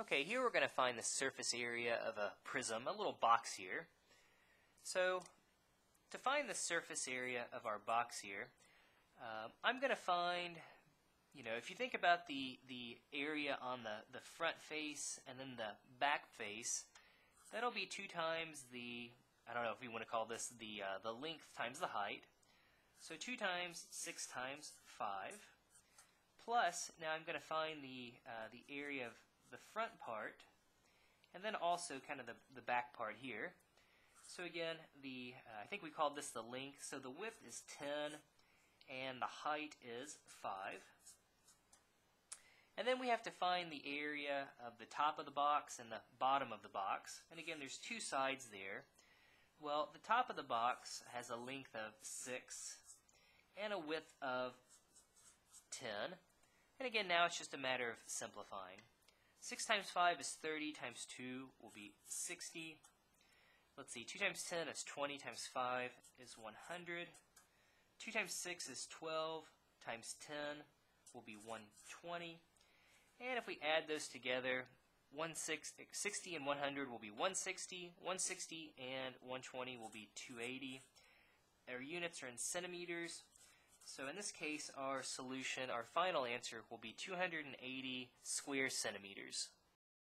Okay, here we're going to find the surface area of a prism, a little box here. So to find the surface area of our box here, I'm going to find, you know, if you think about the area on the front face and then the back face, that'll be 2 times the, I don't know if we want to call this the length times the height. So 2 times 6 times 5 plus, now I'm going to find the area of the front part, and then also kind of the back part here. So again, I think we called this the length, so the width is 10 and the height is 5. And then we have to find the area of the top of the box and the bottom of the box. And again, there's 2 sides there. Well, the top of the box has a length of 6 and a width of 10. And again, now it's just a matter of simplifying. 6 times 5 is 30, times 2 will be 60. Let's see, 2 times 10 is 20, times 5 is 100. 2 times 6 is 12, times 10 will be 120. And if we add those together, 60 and 100 will be 160, 160 and 120 will be 280. Our units are in centimeters. So in this case, our solution, our final answer, will be 280 square centimeters.